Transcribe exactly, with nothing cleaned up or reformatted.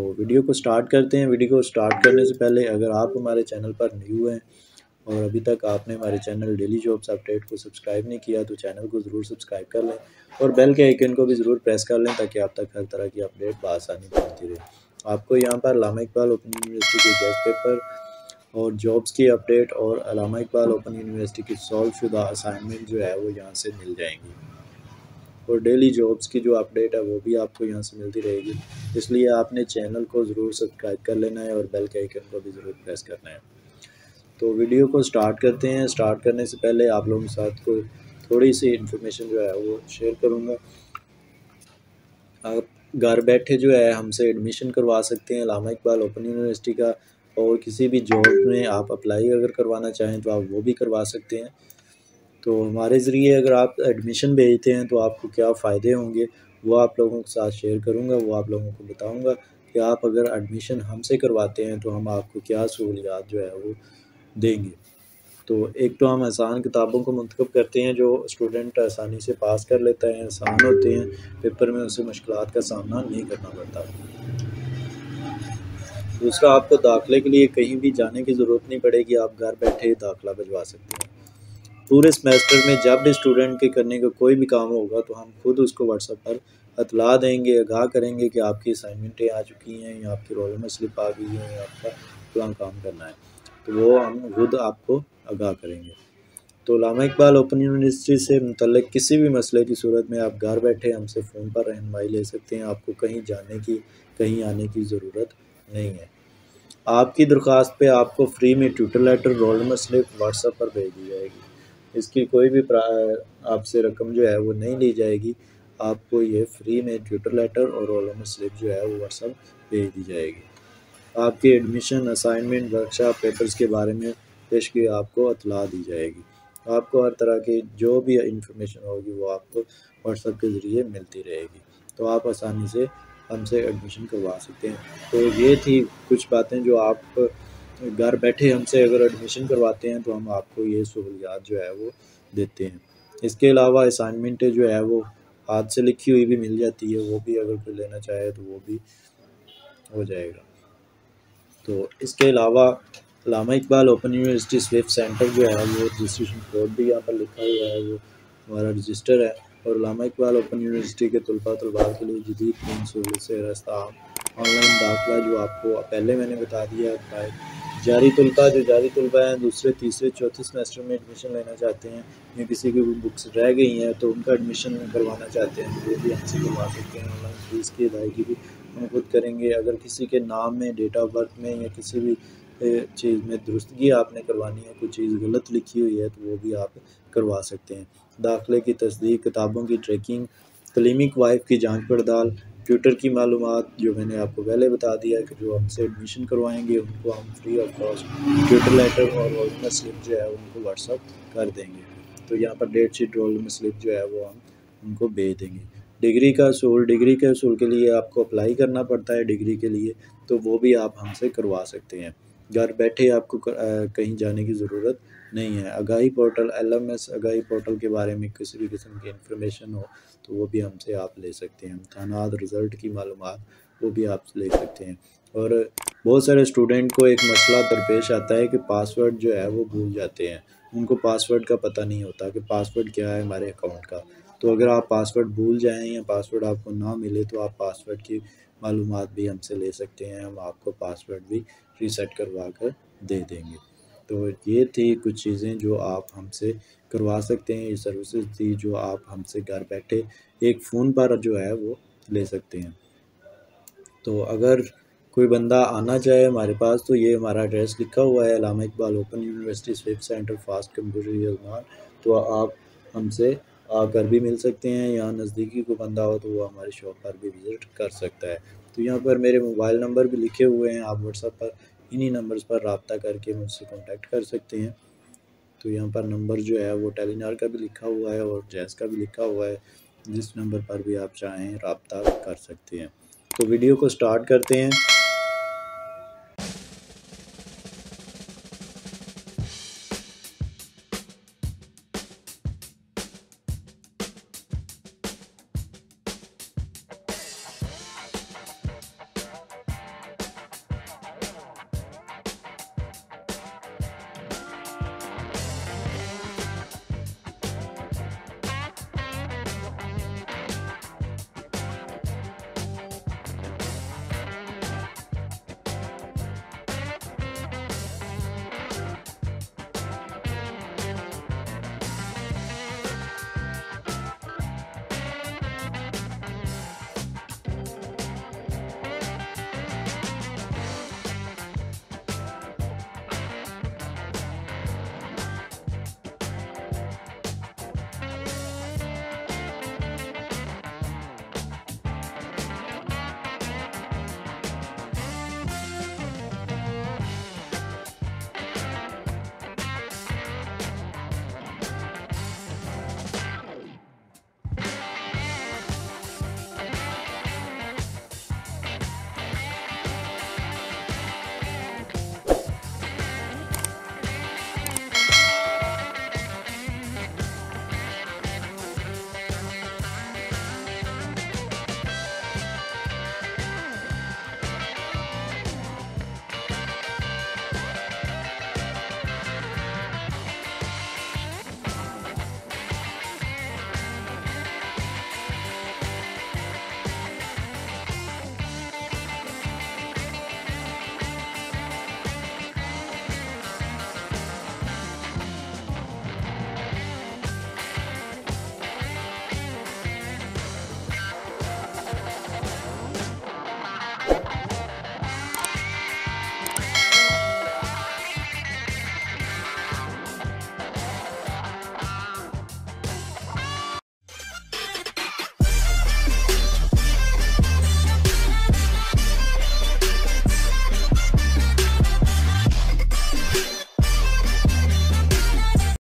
तो वीडियो को स्टार्ट करते हैं। वीडियो को स्टार्ट करने से पहले अगर आप हमारे चैनल पर न्यू हैं और अभी तक आपने हमारे चैनल डेली जॉब्स अपडेट को सब्सक्राइब नहीं किया तो चैनल को ज़रूर सब्सक्राइब कर लें और बेल के आइकन को भी ज़रूर प्रेस कर लें ताकि आप तक हर तरह की अपडेट बआसानी पहुँचती रहे। आपको यहाँ पर अल्लामा इकबाल ओपन यूनिवर्सिटी के गेस्ट पेपर और जॉब्स की अपडेट और अल्लामा इकबाल ओपन यूनिवर्सिटी की सॉल्व शुदा असाइनमेंट जो है वो यहाँ से मिल जाएंगी और डेली जॉब्स की जो अपडेट है वो भी आपको यहाँ से मिलती रहेगी। इसलिए आपने चैनल को ज़रूर सब्सक्राइब कर लेना है और बेल के आइकन को भी ज़रूर प्रेस करना है। तो वीडियो को स्टार्ट करते हैं। स्टार्ट करने से पहले आप लोगों के साथ को थोड़ी सी इन्फॉर्मेशन जो है वो शेयर करूँगा। आप घर बैठे जो है हमसे एडमिशन करवा सकते हैं अल्लामा इकबाल ओपन यूनिवर्सिटी का और किसी भी जॉब में आप अप्लाई अगर करवाना चाहें तो आप वो भी करवा सकते हैं। तो हमारे ज़रिए अगर आप एडमिशन भेजते हैं तो आपको क्या फ़ायदे होंगे वो आप लोगों के साथ शेयर करूँगा, वो आप लोगों को बताऊँगा कि आप अगर एडमिशन हमसे करवाते हैं तो हम आपको क्या सहूलियात जो है वो देंगे। तो एक तो हम आसान किताबों को मंतखब करते हैं जो स्टूडेंट आसानी से पास कर लेता है, आसान होते हैं पेपर में, उसे मुश्किलात का सामना नहीं करना पड़ता। दूसरा, आपको दाखिले के लिए कहीं भी जाने की ज़रूरत नहीं पड़ेगी, आप घर बैठे दाखिला भिजवा सकते हैं। पूरे सेमेस्टर में जब भी स्टूडेंट के करने का कोई भी काम होगा तो हम खुद उसको व्हाट्सएप पर अतला देंगे, आगाह करेंगे कि आपकी असाइनमेंटें आ चुकी हैं या आपकी रोल में स्लिप आ गई है या आपका फलां काम करना है, तो वो हम खुद आपको आगाह करेंगे। तो अल्लामा इकबाल ओपन यूनिवर्सिटी से मुतल्लिक किसी भी मसले की सूरत में आप घर बैठे हमसे फ़ोन पर रहनुमाई ले सकते हैं, आपको कहीं जाने की कहीं आने की ज़रूरत नहीं है। आपकी दरख्वास्त पे आपको फ्री में tutor letter, roll number slip WhatsApp पर भेज दी जाएगी। इसकी कोई भी आपसे रकम जो है वो नहीं ली जाएगी, आपको ये फ्री में ट्यूटर लेटर और रोल नंबर स्लिप जो है वो व्हाट्सएप भेज दी जाएगी। आपके एडमिशन, असाइनमेंट, वर्कशॉप, पेपर्स के बारे में पेश की आपको अतला दी जाएगी। आपको हर तरह की जो भी इंफॉर्मेशन होगी वो आपको व्हाट्सएप के ज़रिए मिलती रहेगी, तो आप आसानी से हमसे एडमिशन करवा सकते हैं। तो ये थी कुछ बातें जो आप घर बैठे हमसे अगर एडमिशन करवाते हैं तो हम आपको ये सहूलियात जो है वो देते हैं। इसके अलावा असाइनमेंटें जो है वो हाथ से लिखी हुई भी मिल जाती है, वो भी अगर कोई लेना चाहे तो वो भी हो जाएगा। तो इसके अलावा Allama Iqbal open university Swift centre जो है वो रजिस्ट्रेशन कोड भी यहाँ पर लिखा हुआ है, वो हमारा रजिस्टर है। और अल्लामा इकबाल ओपन यूनिवर्सिटी के तलबा तलबात के लिए जदीद तीन सूरत से रास्ता ऑनलाइन दाखिला जो आपको पहले मैंने बता दिया है। जारी तलबा जो जारी तलबा हैं दूसरे तीसरे चौथे सेमेस्टर में एडमिशन लेना चाहते हैं या किसी की बुक्स रह गई हैं तो उनका एडमिशन करवाना चाहते हैं तो वो भी हमसे करवा सकते हैं। ऑनलाइन फीस की अदायगी भी हम खुद करेंगे। अगर किसी के नाम में, डेट ऑफ बर्थ में या किसी भी चीज़ में दुरुस्तगी आपने करवानी है, कोई चीज़ गलत लिखी हुई है तो वो भी आप करवा सकते हैं। दाखिले की तस्दीक, किताबों की ट्रैकिंग, तलीमी वाइफ की जांच पड़ताल, ट्यूटर की मालूमात जो मैंने आपको पहले बता दिया कि जो हमसे एडमिशन करवाएंगे उनको हम free of cost tutor letter और रोल नंबर स्लिप जो है उनको व्हाट्सअप कर देंगे। तो यहाँ पर date sheet, roll number slip जो है वो हम उनको भेज देंगे। डिग्री का असूल, डिग्री के असूल के लिए आपको अप्लाई करना पड़ता है डिग्री के लिए, तो वो भी आप हमसे करवा सकते हैं। घर बैठे आपको कर, आ, कहीं जाने की ज़रूरत नहीं है। Agahi portal, LMS Agahi portal के बारे में किसी भी किस्म की इंफॉर्मेशन हो तो वो भी हमसे आप ले सकते हैं। इम्तहानात, रिज़ल्ट की मालूमात वो भी आप ले सकते हैं। और बहुत सारे स्टूडेंट को एक मसला दरपेश आता है कि पासवर्ड जो है वो भूल जाते हैं, उनको पासवर्ड का पता नहीं होता कि पासवर्ड क्या है हमारे अकाउंट का। तो अगर आप पासवर्ड भूल जाएं या पासवर्ड आपको ना मिले तो आप पासवर्ड की मालूमात भी हमसे ले सकते हैं, हम आपको पासवर्ड भी रीसेट करवा कर दे देंगे। तो ये थी कुछ चीज़ें जो आप हमसे करवा सकते हैं। ये सर्विसेज थी जो आप हमसे घर बैठे एक फ़ोन पर जो है वो ले सकते हैं। तो अगर कोई बंदा आना चाहे हमारे पास तो ये हमारा एड्रेस लिखा हुआ है Allama Iqbal open university Swift centre fast computer निर्माण। तो आप हमसे आकर भी मिल सकते हैं या नज़दीकी को बंदा हो तो वो हमारी शॉप पर भी विज़िट कर सकता है। तो यहाँ पर मेरे मोबाइल नंबर भी लिखे हुए हैं, आप व्हाट्सएप पर इन्हीं नंबर्स पर रब्ता करके मुझसे कांटेक्ट कर सकते हैं। तो यहाँ पर नंबर जो है वो टेलीनार का भी लिखा हुआ है और जैस का भी लिखा हुआ है, जिस नंबर पर भी आप चाहें रब्ता कर सकते हैं। तो वीडियो को स्टार्ट करते हैं।